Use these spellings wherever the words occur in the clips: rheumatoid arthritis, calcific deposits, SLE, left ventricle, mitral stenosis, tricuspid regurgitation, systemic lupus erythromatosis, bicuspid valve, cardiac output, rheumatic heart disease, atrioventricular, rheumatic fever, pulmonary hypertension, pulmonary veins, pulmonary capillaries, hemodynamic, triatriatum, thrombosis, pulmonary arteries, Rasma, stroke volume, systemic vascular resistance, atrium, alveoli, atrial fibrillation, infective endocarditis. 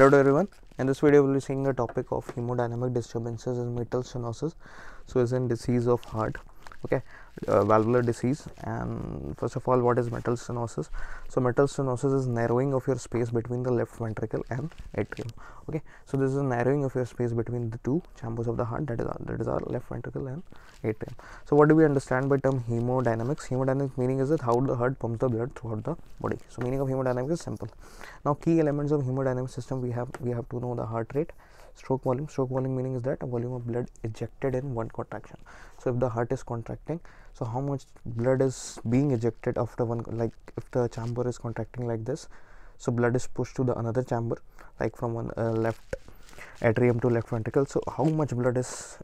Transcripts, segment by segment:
Hello to everyone. In this video, we will be seeing the topic of hemodynamic disturbances in mitral stenosis. So, it's a disease of heart, okay, valvular disease. And first of all, what is mitral stenosis? So, mitral stenosis is narrowing of your space between the left ventricle and atrium. Okay, so this is a narrowing of your space between the two chambers of the heart. That is our left ventricle and atrium. So, what do we understand by term hemodynamics? Hemodynamic meaning is that how the heart pumps the blood throughout the body. So, meaning of hemodynamics is simple. Now, key elements of hemodynamic system we have to know the heart rate. Stroke volume. Stroke volume meaning is that a volume of blood ejected in one contraction. So, if the heart is contracting, so how much blood is being ejected after one, like if the chamber is contracting like this, so blood is pushed to the another chamber, like from one left atrium to left ventricle. So, how much blood is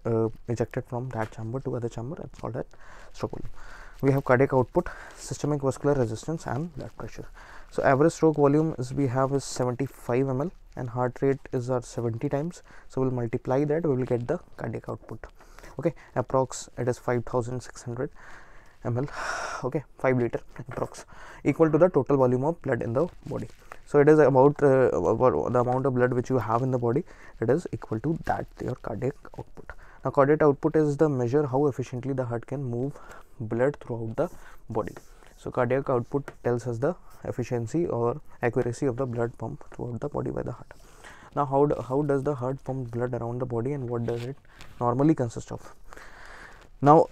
ejected from that chamber to other chamber, that's all that stroke volume. We have cardiac output, systemic vascular resistance and blood pressure. So, average stroke volume we have is 75 ml and heart rate is at 70 times. So, we will multiply that, we will get the cardiac output. Okay, approx it is 5600 ml, okay, 5 liter approx, equal to the total volume of blood in the body. So, it is about the amount of blood which you have in the body, it is equal to that, your cardiac output. Now, cardiac output is the measure how efficiently the heart can move blood throughout the body. So, cardiac output tells us the efficiency or accuracy of the blood pump throughout the body by the heart. Now, how does the heart pump blood around the body and what does it normally consist of? Now,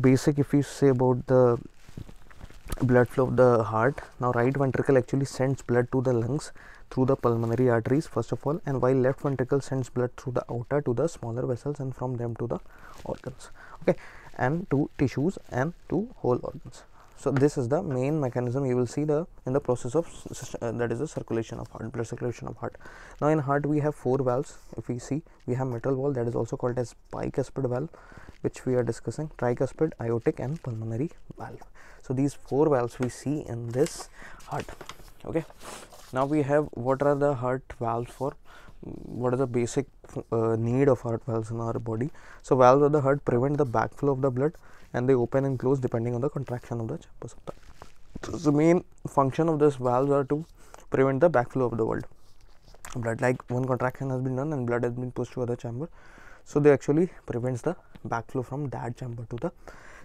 basic, if you say about the blood flow of the heart, now right ventricle actually sends blood to the lungs through the pulmonary arteries first of all, and while left ventricle sends blood through the aorta to the smaller vessels and from them to the organs, okay, and to tissues and to whole organs. So, this is the main mechanism you will see in the process of that is the circulation of heart, blood circulation of heart. Now, in heart we have four valves. If we see, we have mitral valve, that is also called as bicuspid valve, which we are discussing, tricuspid, aortic and pulmonary valve. So, these four valves we see in this heart. Okay. Now, we have what are the heart valves for? What are the basic need of heart valves in our body? So, valves of the heart prevent the backflow of the blood and they open and close depending on the contraction of the chambers of the heart. So, the main function of this valves are to prevent the backflow of the blood. Like one contraction has been done and blood has been pushed to other chamber. So, they actually prevents the backflow from that chamber to the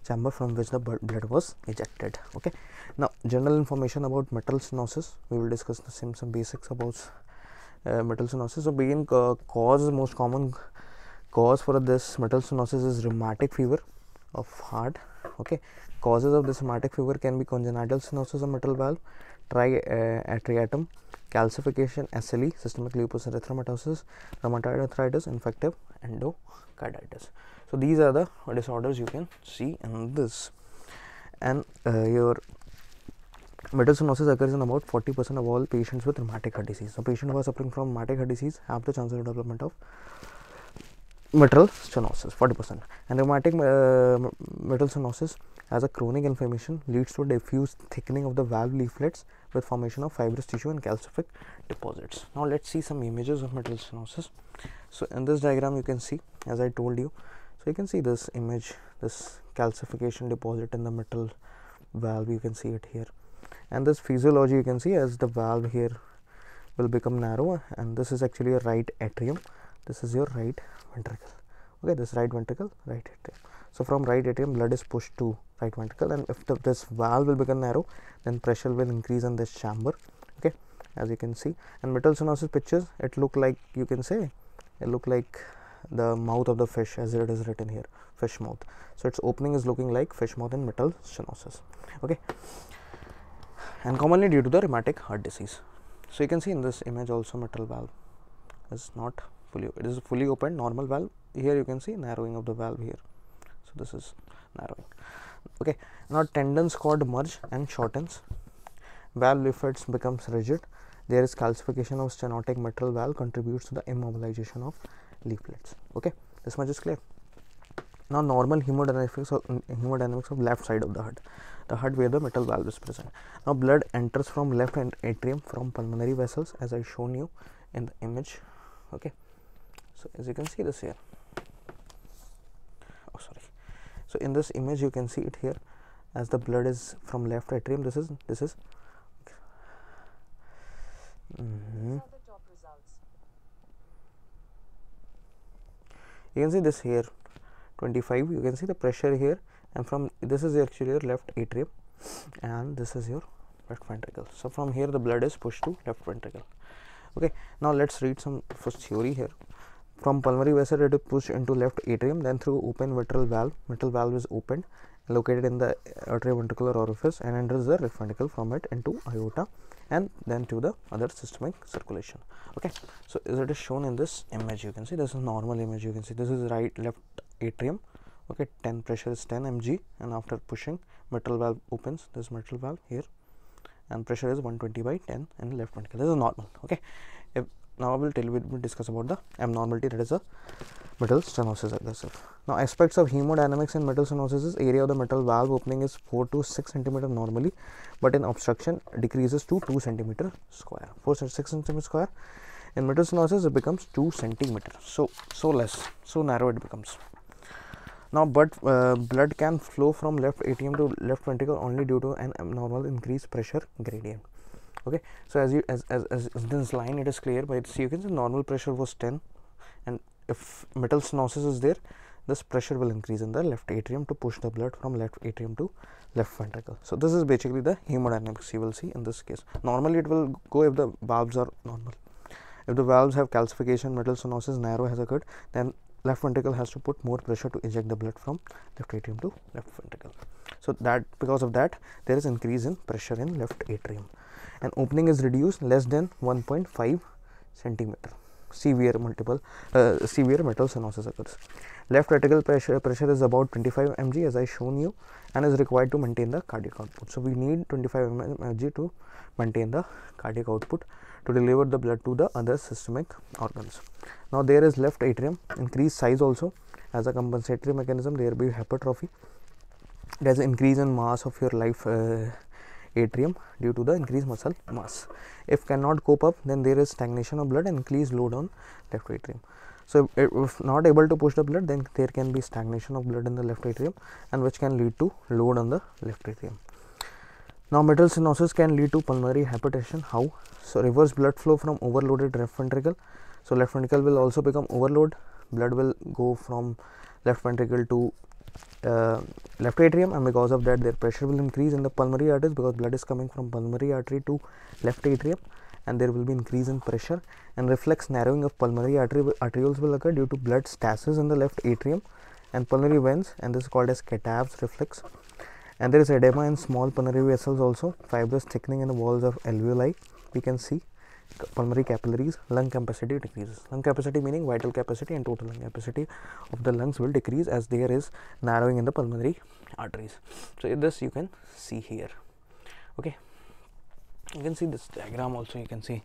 chamber from which the blood was ejected. Okay. Now, general information about mitral stenosis. We will discuss the some basics about mitral stenosis. So, begin cause, most common cause for this mitral stenosis is rheumatic fever of heart. Okay. Causes of this rheumatic fever can be congenital stenosis of mitral valve, triatriatum, calcification, SLE, systemic lupus erythromatosis, rheumatoid arthritis, infective endocarditis. So, these are the disorders you can see in this. And your mitral stenosis occurs in about 40% of all patients with rheumatic heart disease. So, patients who are suffering from rheumatic heart disease have the chance of development of mitral stenosis, 40%. And rheumatic mitral stenosis as a chronic inflammation leads to diffuse thickening of the valve leaflets with formation of fibrous tissue and calcific deposits. Now, let's see some images of mitral stenosis. So, in this diagram you can see, as I told you, so you can see this image, this calcification deposit in the mitral valve, you can see it here, and this physiology you can see as the valve here will become narrower, and this is actually a right atrium, this is your right ventricle, okay, this right ventricle, right atrium. So, from right atrium blood is pushed to right ventricle, and if this valve will become narrow, then pressure will increase in this chamber, okay, as you can see. And mitral stenosis pictures, it look like, you can say, it look like the mouth of the fish, as it is written here, fish mouth. So, its opening is looking like fish mouth in mitral stenosis, okay, and commonly due to the rheumatic heart disease. So, you can see in this image also mitral valve is not fully, it is fully open normal valve. Here you can see narrowing of the valve here. So, this is narrowing. Okay. Now, tendons cord merge and shortens. Valve leaflets becomes rigid. There is calcification of stenotic mitral valve contributes to the immobilization of leaflets. Okay. This much is clear. Now, normal hemodynamics of left side of the heart where the mitral valve is present. Now, blood enters from left atrium from pulmonary vessels, as I shown you in the image. Okay. So, as you can see this here. Oh, sorry. So, in this image you can see it here as the blood is from left atrium, this is results. You can see this here, 25, you can see the pressure here, and from this is actually your left atrium and this is your left ventricle. So from here the blood is pushed to left ventricle. Okay, now let's read some first theory here. From pulmonary vessel it is pushed into left atrium, then through open mitral valve. Mitral valve is opened, located in the atrioventricular orifice, and enters the left ventricle from it into aorta and then to the other systemic circulation. Okay, so as it is shown in this image, you can see this is normal image. You can see this is right left atrium. Okay, 10 pressure is 10 mg, and after pushing mitral valve opens, this mitral valve here, and pressure is 120/10 in left ventricle. This is normal. Okay, if now I will tell you, we will discuss about the abnormality, that is a mitral stenosis itself. Now aspects of hemodynamics in mitral stenosis is area of the mitral valve opening is 4 to 6 cm normally, but in obstruction decreases to 2 cm square. 4 to 6 cm square. In mitral stenosis it becomes 2 cm. So less, so narrow it becomes. Now, but blood can flow from left atrium to left ventricle only due to an abnormal increased pressure gradient. Okay, so as this line it is clear, but see, you can see normal pressure was 10, and if mitral stenosis is there, this pressure will increase in the left atrium to push the blood from left atrium to left ventricle. So this is basically the hemodynamics you will see in this case. Normally it will go if the valves are normal. If the valves have calcification, mitral stenosis narrow has occurred, then left ventricle has to put more pressure to eject the blood from left atrium to left ventricle. So that, because of that, there is increase in pressure in left atrium, and opening is reduced less than 1.5 centimeter. Severe mitral stenosis occurs. Left ventricle pressure is about 25 mg as I shown you, and is required to maintain the cardiac output. So we need 25 mg to maintain the cardiac output to deliver the blood to the other systemic organs. Now there is left atrium increased size also as a compensatory mechanism. There will be hypertrophy. There is increase in mass of your left atrium due to the increased muscle mass. If cannot cope up, then there is stagnation of blood and increased load on left atrium. So if not able to push the blood, then there can be stagnation of blood in the left atrium, and which can lead to load on the left atrium. Now mitral stenosis can lead to pulmonary hypertension. How? So reverse blood flow from overloaded left ventricle. So left ventricle will also become overloaded. Blood will go from left ventricle to left atrium, and because of that their pressure will increase in the pulmonary arteries, because blood is coming from pulmonary artery to left atrium, and there will be increase in pressure, and reflex narrowing of pulmonary arterioles will occur due to blood stasis in the left atrium and pulmonary veins, and this is called as Catap's reflex. And there is edema in small pulmonary vessels also, fibrous thickening in the walls of alveoli. We can see pulmonary capillaries, lung capacity decreases. Lung capacity meaning vital capacity and total lung capacity of the lungs will decrease as there is narrowing in the pulmonary arteries. So this you can see here. Okay, you can see this diagram also. You can see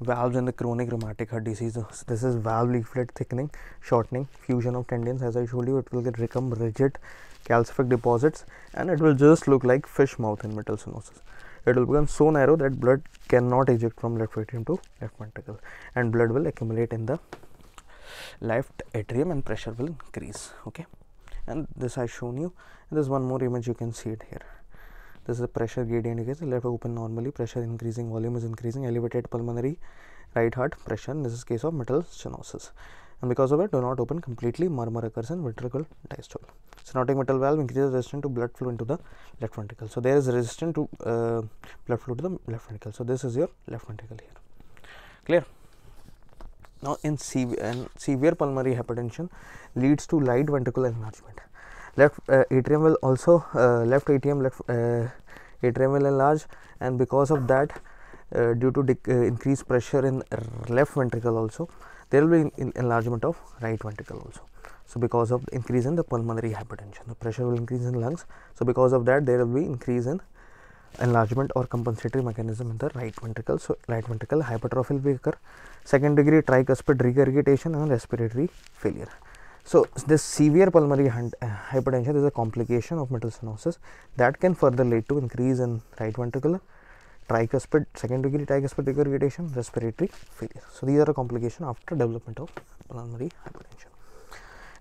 valves in the chronic rheumatic heart disease. This is valve leaflet thickening, shortening, fusion of tendons. As I showed you, it will get become rigid, calcific deposits, and it will just look like fish mouth in mitral stenosis. It will become so narrow that blood cannot eject from left atrium to left ventricle, and blood will accumulate in the left atrium and pressure will increase. Okay, and this I shown you. And this one more image, you can see it here. This is a pressure gradient. You can see left open normally, pressure increasing, volume is increasing, elevated pulmonary right heart pressure. This is case of mitral stenosis, and because of it do not open completely, murmur occurs in ventricle diastole. Stenotic mitral valve increases resistance to blood flow into the left ventricle. So there is resistance to blood flow to the left ventricle. So this is your left ventricle here. Clear? Now in severe pulmonary hypertension leads to right ventricular enlargement. Left atrium will enlarge, and because of that, due to increased pressure in left ventricle also, there will be enlargement of right ventricle also. So because of increase in the pulmonary hypertension, the pressure will increase in lungs. So because of that, there will be increase in enlargement or compensatory mechanism in the right ventricle. So right ventricle hypertrophy will occur. Second degree tricuspid regurgitation and respiratory failure. So this severe pulmonary hypertension is a complication of mitral stenosis that can further lead to increase in right ventricular, tricuspid, second degree tricuspid regurgitation, respiratory failure. So these are a complication after development of pulmonary hypertension.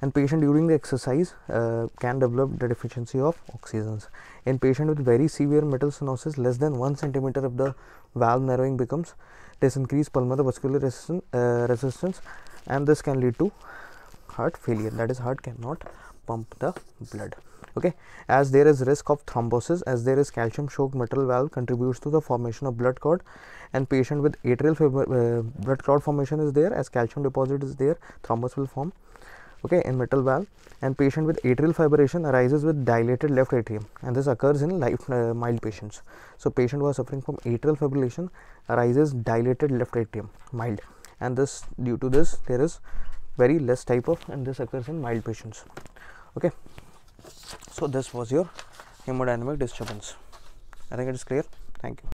And patient during the exercise can develop the deficiency of oxygens. In patient with very severe mitral stenosis, less than 1 centimeter of the valve narrowing becomes This increases pulmonary vascular resistance, and this can lead to heart failure, that is, heart cannot pump the blood. Okay, as there is risk of thrombosis, as there is calcium choked mitral valve contributes to the formation of blood clot, and patient with atrial blood clot formation is there, as calcium deposit is there, thrombus will form, okay, in mitral valve, and patient with atrial fibrillation arises with dilated left atrium, and this occurs in mild patients. So patient who are suffering from atrial fibrillation arises dilated left atrium, mild, and this, due to this there is very less type of, and this occurs in mild patients. Okay, so this was your hemodynamic disturbance. I think it is clear. Thank you.